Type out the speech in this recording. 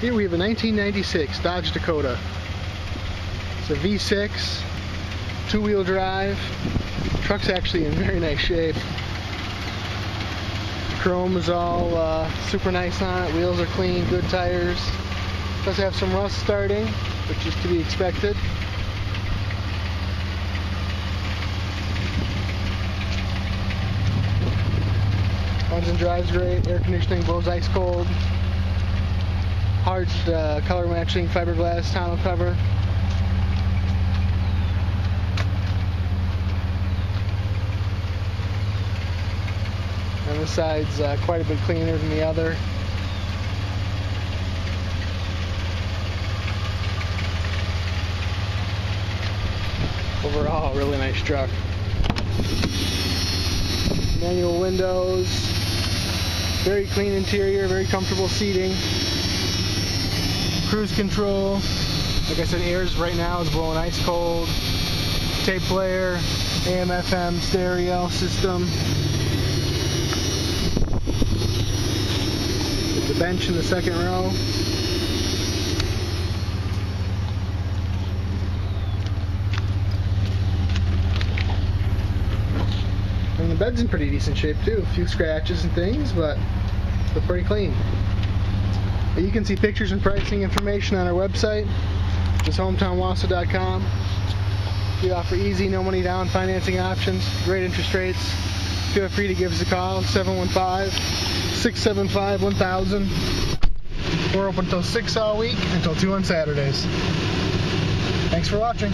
Here we have a 1996 Dodge Dakota. It's a V6, two-wheel drive. The truck's actually in very nice shape. The chrome is all super nice on it. Wheels are clean, good tires. Does have some rust starting, which is to be expected. Runs and drives great. Air conditioning blows ice cold. Hard color matching fiberglass tonneau cover. And this side's quite a bit cleaner than the other. Overall, really nice truck. Manual windows, very clean interior, very comfortable seating, cruise control. Like I said, air's right now is blowing ice cold. Tape player, AM/FM stereo system. The bench in the second row. And the bed's in pretty decent shape too. A few scratches and things, but they're pretty clean. But you can see pictures and pricing information on our website, which is hometownwausau.com. We offer easy, no money down financing options, great interest rates. Feel free to give us a call, 715-675-1000. We're open till 6 all week, until 2 on Saturdays. Thanks for watching.